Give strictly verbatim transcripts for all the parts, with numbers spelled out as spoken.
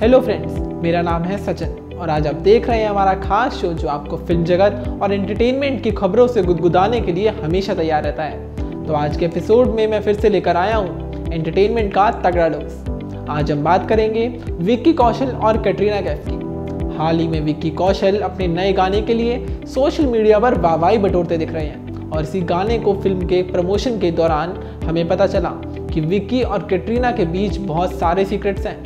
Hello friends, मेरा नाम है सचिन और आज आप देख रहे हैं हमारा खास शो जो आपको फिल्म जगत और एंटरटेनमेंट की खबरों से गुदगुदाने के लिए हमेशा तैयार रहता है। तो आज के एपिसोड में मैं फिर से लेकर आया हूँ एंटरटेनमेंट का तगड़ा डोज। आज हम बात करेंगे विक्की कौशल और कैटरीना कैफ की। हाल ही में विक्की कौशल अपने नए गाने के लिए सोशल मीडिया पर वाहवाही बटोरते दिख रहे हैं और इसी गाने को फिल्म के प्रमोशन के दौरान हमें पता चला कि विक्की और कैटरीना के बीच बहुत सारे सीक्रेट्स हैं।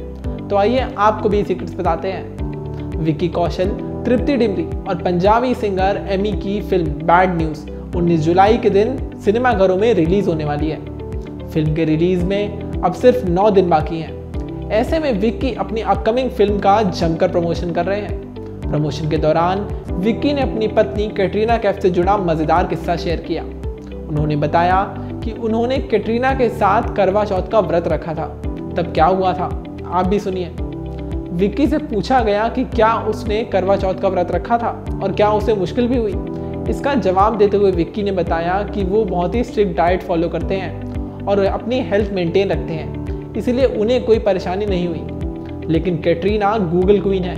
तो आइए आपको भी सीक्रेट्स बताते हैं। विक्की कौशल, तृप्ति डिमरी और पंजाबी सिंगर एमी की फिल्म बैड न्यूज़ उन्नीस जुलाई के दिन सिनेमाघरों में रिलीज़ होने वाली है। फिल्म के रिलीज़ में अब सिर्फ नौ दिन बाकी हैं। ऐसे में विक्की अपनी अपकमिंग फिल्म का जमकर प्रमोशन कर रहे हैं। प्रमोशन के दौरान विक्की ने अपनी पत्नी कैटरीना कैफ से जुड़ा मज़ेदार किस्सा शेयर किया। उन्होंने बताया कि उन्होंने कैटरीना के साथ करवा चौथ का व्रत रखा था। तब क्या हुआ था, आप भी सुनिए। विक्की से पूछा गया कि क्या उसने करवा चौथ का व्रत रखा था और क्या उसे मुश्किल भी हुई। इसका जवाब देते हुए विक्की ने बताया कि वो बहुत ही स्ट्रिक्ट डाइट फॉलो करते हैं और अपनी हेल्थ मेंटेन रखते हैं, इसीलिए उन्हें कोई परेशानी नहीं हुई। लेकिन कैटरीना गूगल क्वीन है।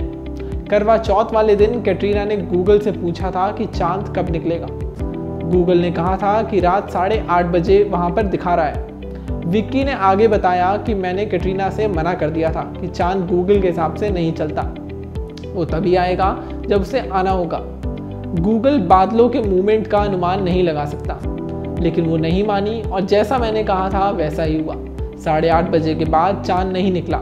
करवा चौथ वाले दिन कैटरीना ने गूगल से पूछा था कि चांद कब निकलेगा। गूगल ने कहा था कि रात साढ़े आठ बजे वहाँ पर दिखा रहा है। विक्की ने आगे बताया कि मैंने कैटरीना से मना कर दिया था कि चांद गूगल के हिसाब से नहीं चलता, वो तभी आएगा जब उसे आना होगा। गूगल बादलों के मूवमेंट का अनुमान नहीं लगा सकता, लेकिन वो नहीं मानी और जैसा मैंने कहा था वैसा ही हुआ। साढ़े आठ बजे के बाद चांद नहीं निकला।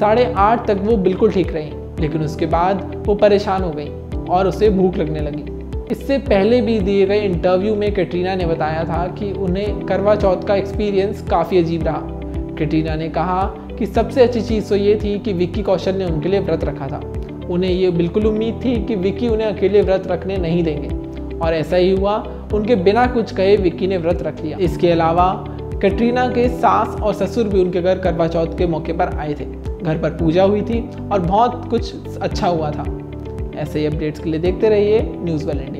साढ़े आठ तक वो बिल्कुल ठीक रही, लेकिन उसके बाद वो परेशान हो गई और उसे भूख लगने लगी। इससे पहले भी दिए गए इंटरव्यू में कैटरीना ने बताया था कि उन्हें करवा चौथ का एक्सपीरियंस काफ़ी अजीब रहा। कैटरीना ने कहा कि सबसे अच्छी चीज़ तो ये थी कि विक्की कौशल ने उनके लिए व्रत रखा था। उन्हें ये बिल्कुल उम्मीद थी कि विक्की उन्हें अकेले व्रत रखने नहीं देंगे और ऐसा ही हुआ। उनके बिना कुछ कहे विक्की ने व्रत रख लिया। इसके अलावा कैटरीना के सास और ससुर भी उनके घर करवा चौथ के मौके पर आए थे। घर पर पूजा हुई थी और बहुत कुछ अच्छा हुआ था। ऐसे ही अपडेट्स के लिए देखते रहिए न्यूज़ वर्ल्ड इंडिया।